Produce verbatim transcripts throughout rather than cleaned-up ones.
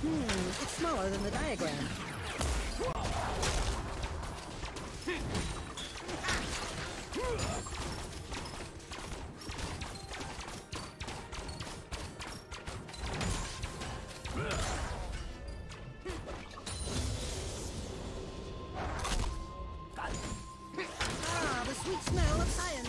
Hmm, it's smaller than the diagram. Ah, the sweet smell of science.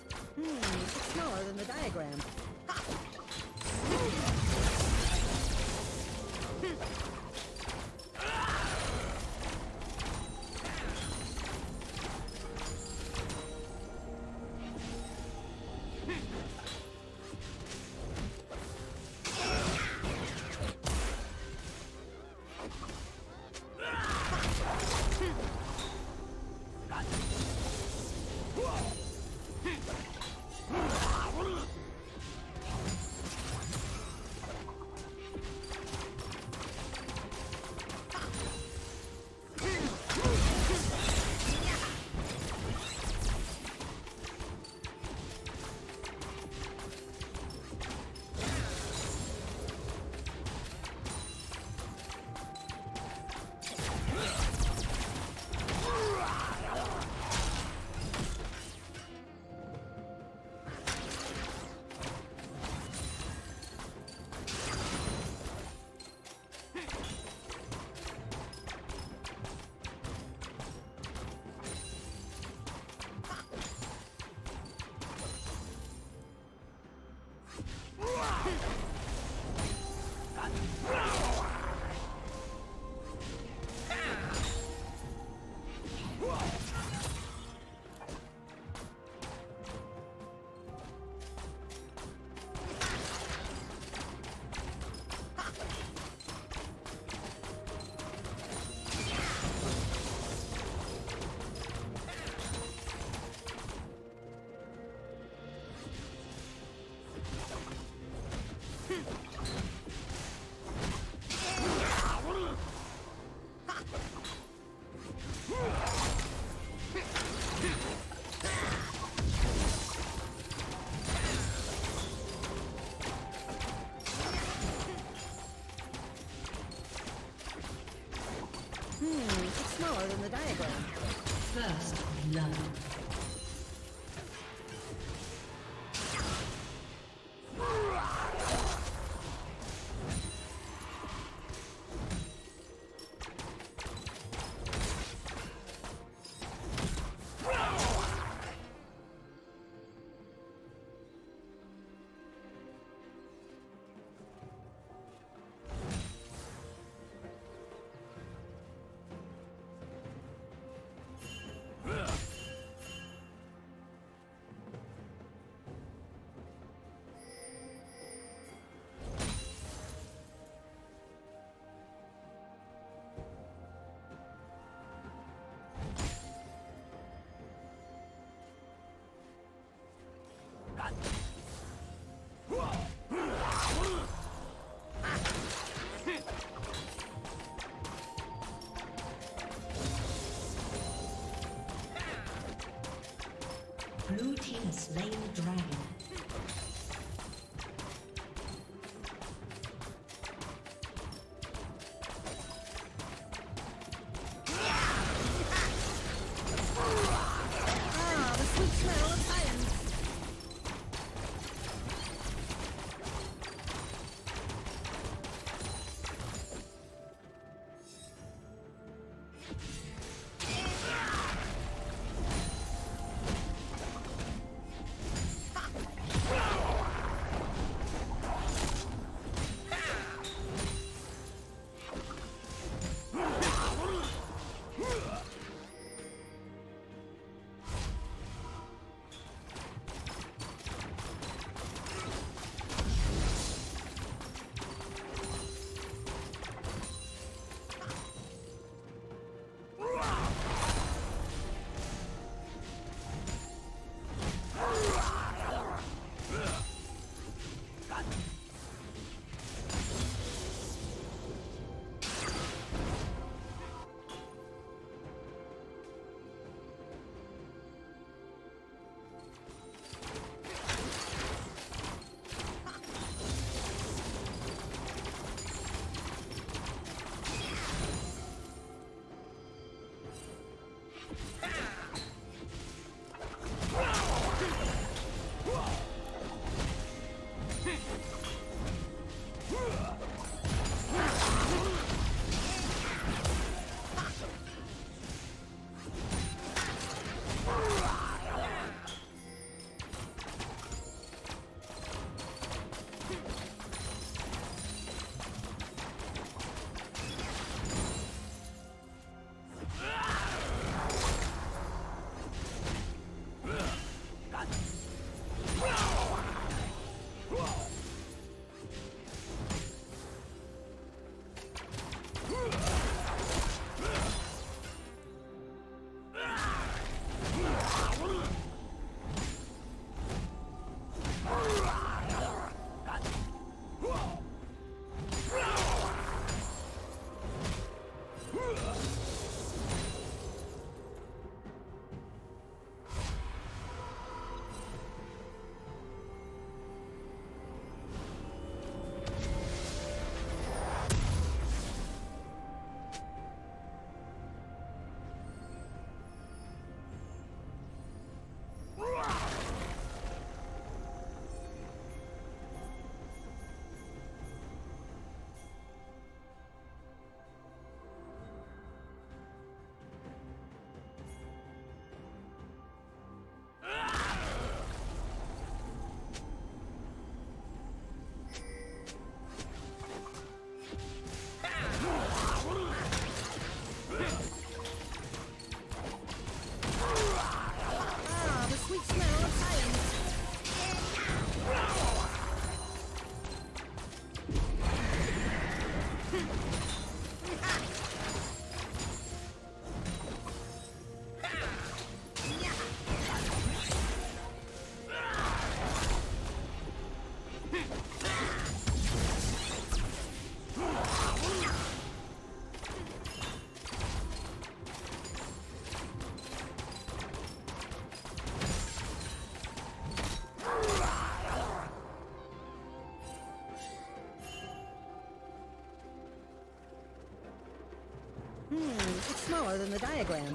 Hmm, it's smaller than the diagram. First love. Blue team has slain the dragon. Ah, the sweet smell of science. in the diagram.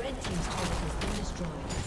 Red team's turret has been destroyed.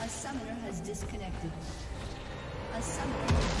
A summoner has disconnected. A summoner.